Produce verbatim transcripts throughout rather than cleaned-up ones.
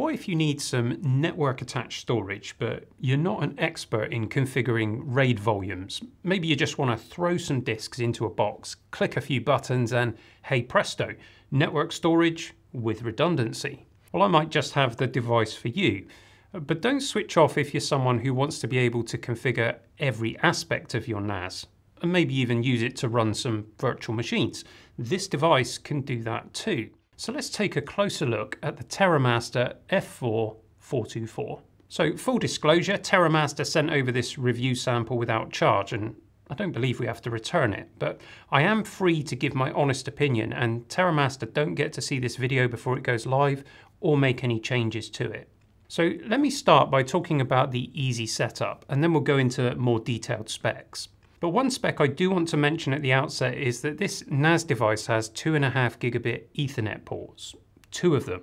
What if you need some network attached storage, but you're not an expert in configuring RAID volumes? Maybe you just want to throw some disks into a box, click a few buttons, and hey presto, network storage with redundancy. Well, I might just have the device for you. But don't switch off if you're someone who wants to be able to configure every aspect of your N A S, and maybe even use it to run some virtual machines. This device can do that too. So let's take a closer look at the Terramaster F four four two four. So full disclosure, Terramaster sent over this review sample without charge, and I don't believe we have to return it, but I am free to give my honest opinion, and Terramaster don't get to see this video before it goes live or make any changes to it. So let me start by talking about the easy setup, and then we'll go into more detailed specs. But one spec I do want to mention at the outset is that this N A S device has two and a half gigabit Ethernet ports, two of them.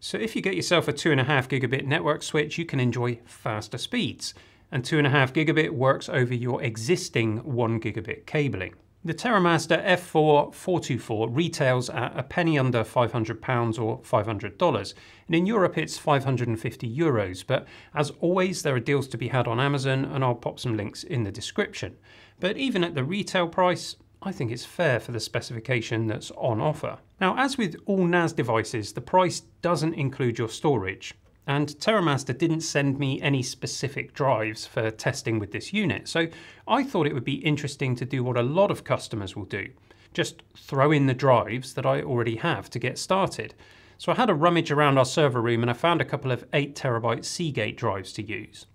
So if you get yourself a two and a half gigabit network switch, you can enjoy faster speeds. And two and a half gigabit works over your existing one gigabit cabling. The Terramaster F four four two four retails at a penny under five hundred pounds or five hundred dollars, and in Europe it's five hundred fifty euros, but as always there are deals to be had on Amazon, and I'll pop some links in the description. But even at the retail price, I think it's fair for the specification that's on offer. Now, as with all N A S devices, the price doesn't include your storage, and Terramaster didn't send me any specific drives for testing with this unit, so I thought it would be interesting to do what a lot of customers will do, just throw in the drives that I already have to get started. So I had a rummage around our server room and I found a couple of eight terabyte Seagate drives to use.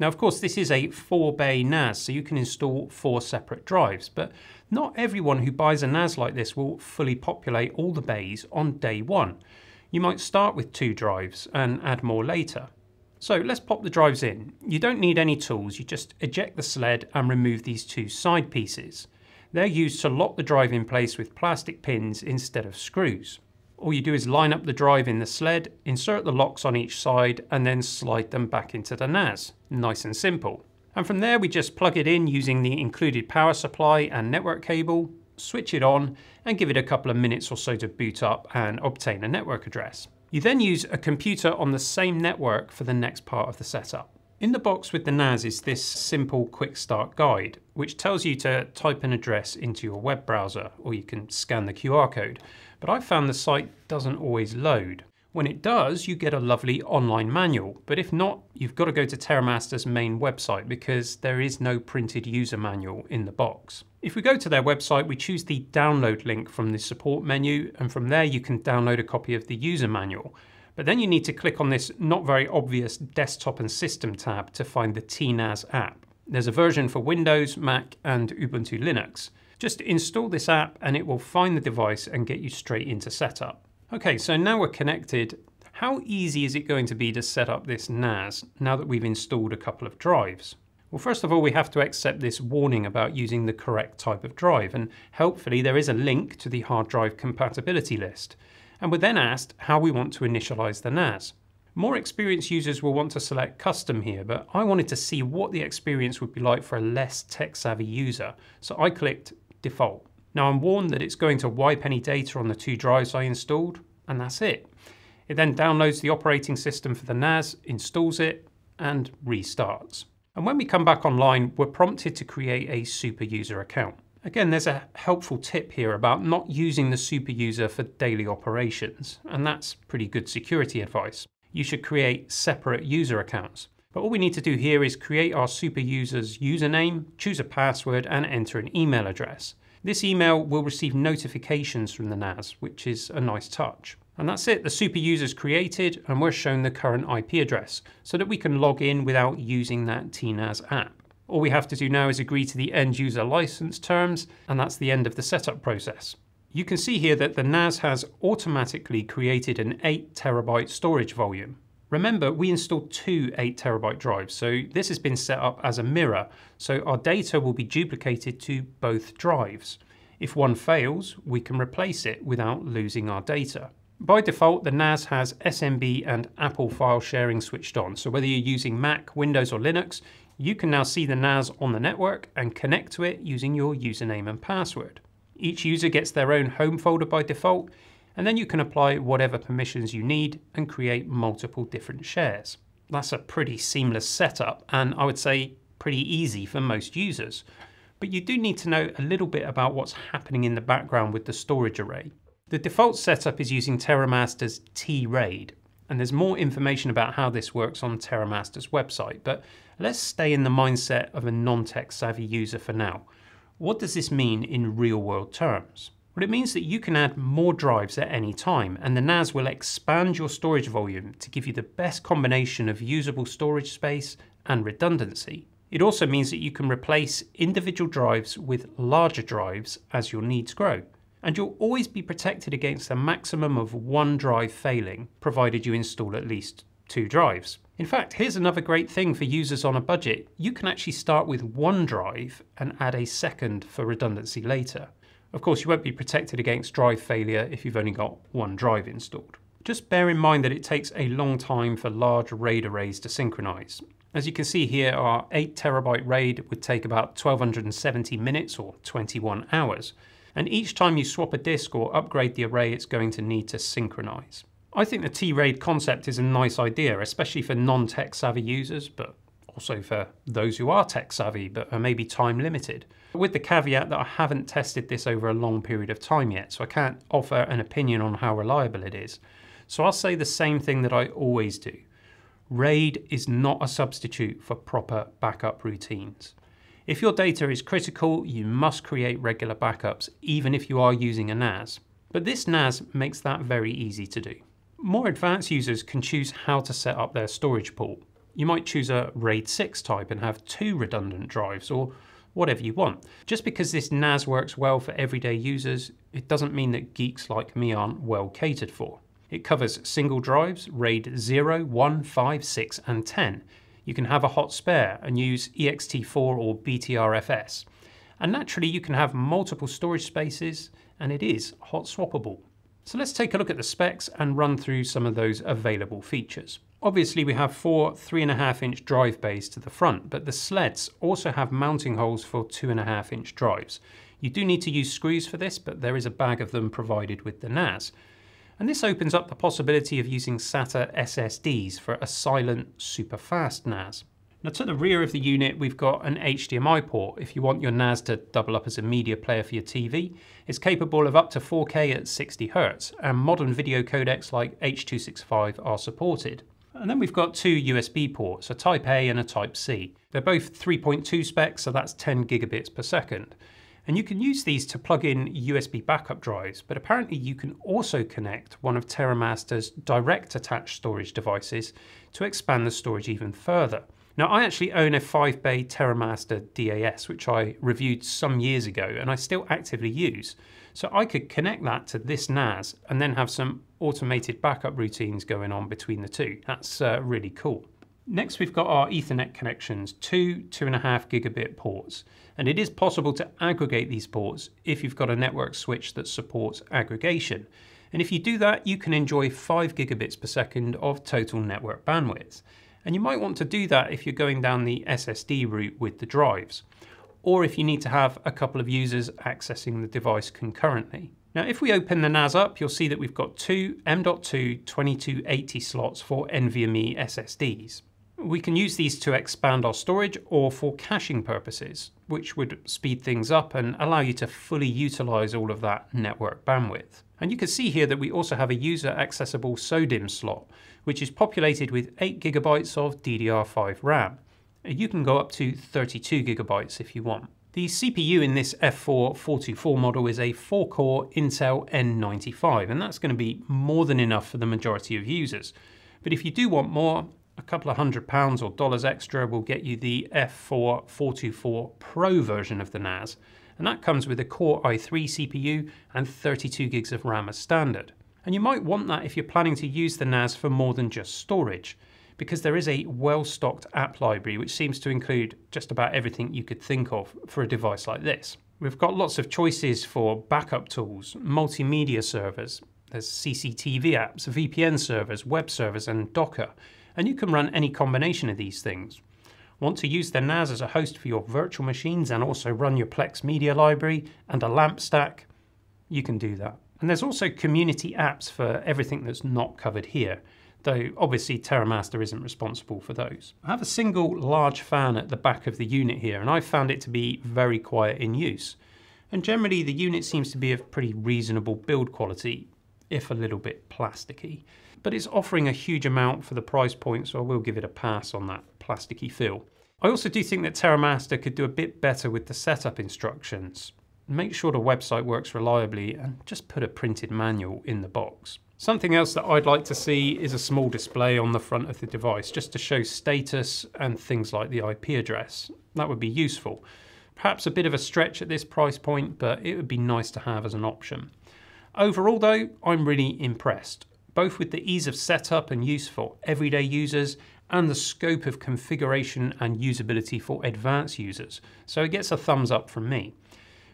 Now, of course, this is a four bay N A S, so you can install four separate drives, but not everyone who buys a N A S like this will fully populate all the bays on day one. You might start with two drives and add more later. So let's pop the drives in. You don't need any tools, you just eject the sled and remove these two side pieces. They're used to lock the drive in place with plastic pins instead of screws. All you do is line up the drive in the sled, insert the locks on each side, and then slide them back into the N A S. Nice and simple. And from there we just plug it in using the included power supply and network cable, switch it on, and give it a couple of minutes or so to boot up and obtain a network address. You then use a computer on the same network for the next part of the setup. In the box with the N A S is this simple quick start guide, which tells you to type an address into your web browser, or you can scan the Q R code. But I found the site doesn't always load. When it does, you get a lovely online manual, but if not, you've got to go to Terramaster's main website because there is no printed user manual in the box. If we go to their website, we choose the download link from the support menu, and from there you can download a copy of the user manual. But then you need to click on this not very obvious desktop and system tab to find the T NAS app. There's a version for Windows, Mac, and Ubuntu Linux. Just install this app and it will find the device and get you straight into setup. Okay, so now we're connected. How easy is it going to be to set up this N A S now that we've installed a couple of drives? Well, first of all, we have to accept this warning about using the correct type of drive, and helpfully there is a link to the hard drive compatibility list. And we're then asked how we want to initialize the N A S. More experienced users will want to select custom here, but I wanted to see what the experience would be like for a less tech-savvy user, so I clicked default. Now, I'm warned that it's going to wipe any data on the two drives I installed, and that's it. It then downloads the operating system for the N A S, installs it, and restarts. And when we come back online, we're prompted to create a superuser account. Again, there's a helpful tip here about not using the superuser for daily operations, and that's pretty good security advice. You should create separate user accounts. But all we need to do here is create our superuser's username, choose a password, and enter an email address. This email will receive notifications from the N A S, which is a nice touch. And that's it, the superuser is created and we're shown the current I P address so that we can log in without using that T NAS app. All we have to do now is agree to the end user license terms, and that's the end of the setup process. You can see here that the N A S has automatically created an eight terabyte storage volume. Remember, we installed two eight terabyte drives, so this has been set up as a mirror, so our data will be duplicated to both drives. If one fails, we can replace it without losing our data. By default, the N A S has S M B and Apple file sharing switched on, so whether you're using Mac, Windows or Linux, you can now see the N A S on the network and connect to it using your username and password. Each user gets their own home folder by default, and then you can apply whatever permissions you need and create multiple different shares. That's a pretty seamless setup, and I would say pretty easy for most users. But you do need to know a little bit about what's happening in the background with the storage array. The default setup is using Terramaster's T RAID, and there's more information about how this works on Terramaster's website, but let's stay in the mindset of a non-tech savvy user for now. What does this mean in real-world terms? Well, it means that you can add more drives at any time, and the N A S will expand your storage volume to give you the best combination of usable storage space and redundancy. It also means that you can replace individual drives with larger drives as your needs grow. And you'll always be protected against a maximum of one drive failing, provided you install at least two drives. In fact, here's another great thing for users on a budget. You can actually start with one drive and add a second for redundancy later. Of course, you won't be protected against drive failure if you've only got one drive installed. Just bear in mind that it takes a long time for large RAID arrays to synchronize. As you can see here, our eight terabyte RAID would take about twelve seventy minutes or twenty-one hours. And each time you swap a disk or upgrade the array, it's going to need to synchronize. I think the T RAID concept is a nice idea, especially for non-tech savvy users, but also for those who are tech savvy but are maybe time limited. With the caveat that I haven't tested this over a long period of time yet, so I can't offer an opinion on how reliable it is. So I'll say the same thing that I always do. RAID is not a substitute for proper backup routines. If your data is critical, you must create regular backups, even if you are using a N A S. But this N A S makes that very easy to do. More advanced users can choose how to set up their storage pool. You might choose a RAID six type and have two redundant drives, or whatever you want. Just because this N A S works well for everyday users, it doesn't mean that geeks like me aren't well catered for. It covers single drives, RAID zero, one, five, six, and ten. You can have a hot spare and use E X T four or B T R F S. And naturally, you can have multiple storage spaces, and it is hot swappable. So let's take a look at the specs and run through some of those available features. Obviously, we have four three and a half inch drive bays to the front, but the sleds also have mounting holes for two and a half inch drives. You do need to use screws for this, but there is a bag of them provided with the N A S. And this opens up the possibility of using SATA S S Ds for a silent, super fast N A S. Now, to the rear of the unit, we've got an H D M I port if you want your N A S to double up as a media player for your T V. It's capable of up to four K at sixty hertz, and modern video codecs like H two sixty-five are supported. And then we've got two U S B ports, a Type A and a Type C. They're both three point two specs, so that's ten gigabits per second. And you can use these to plug in U S B backup drives, but apparently you can also connect one of Terramaster's direct attached storage devices to expand the storage even further. Now, I actually own a five bay Terramaster D A S, which I reviewed some years ago, and I still actively use. So I could connect that to this N A S and then have some automated backup routines going on between the two. That's uh, really cool. Next, we've got our Ethernet connections, two two and a half gigabit ports. And it is possible to aggregate these ports if you've got a network switch that supports aggregation. And if you do that, you can enjoy five gigabits per second of total network bandwidth. And you might want to do that if you're going down the S S D route with the drives, or if you need to have a couple of users accessing the device concurrently. Now, if we open the N A S up, you'll see that we've got two M dot two twenty-two eighty slots for NVMe S S Ds. We can use these to expand our storage or for caching purposes, which would speed things up and allow you to fully utilize all of that network bandwidth. And you can see here that we also have a user accessible SODIMM slot, which is populated with eight gigabytes of D D R five RAM. You can go up to thirty-two gigabytes if you want. The C P U in this F four four twenty-four model is a four core Intel N ninety-five, and that's going to be more than enough for the majority of users. But if you do want more, a couple of hundred pounds or dollars extra will get you the F four four twenty-four Pro version of the N A S, and that comes with a Core i three C P U and thirty-two gigs of RAM as standard. And you might want that if you're planning to use the N A S for more than just storage, because there is a well-stocked app library which seems to include just about everything you could think of for a device like this. We've got lots of choices for backup tools, multimedia servers, there's C C T V apps, V P N servers, web servers, and Docker. And you can run any combination of these things. Want to use the N A S as a host for your virtual machines and also run your Plex media library and a LAMP stack? You can do that. And there's also community apps for everything that's not covered here, though obviously Terramaster isn't responsible for those. I have a single large fan at the back of the unit here, and I found it to be very quiet in use. And generally the unit seems to be of pretty reasonable build quality, if a little bit plasticky. But it's offering a huge amount for the price point, so I will give it a pass on that plasticky feel. I also do think that Terramaster could do a bit better with the setup instructions. Make sure the website works reliably and just put a printed manual in the box. Something else that I'd like to see is a small display on the front of the device, just to show status and things like the I P address. That would be useful. Perhaps a bit of a stretch at this price point, but it would be nice to have as an option. Overall though, I'm really impressed, both with the ease of setup and use for everyday users, and the scope of configuration and usability for advanced users, so it gets a thumbs up from me.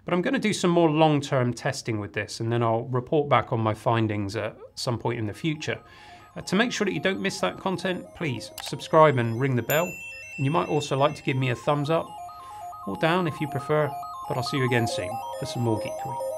But I'm going to do some more long-term testing with this, and then I'll report back on my findings at some point in the future. Uh, to make sure that you don't miss that content, please subscribe and ring the bell. And you might also like to give me a thumbs up, or down if you prefer, but I'll see you again soon for some more geekery.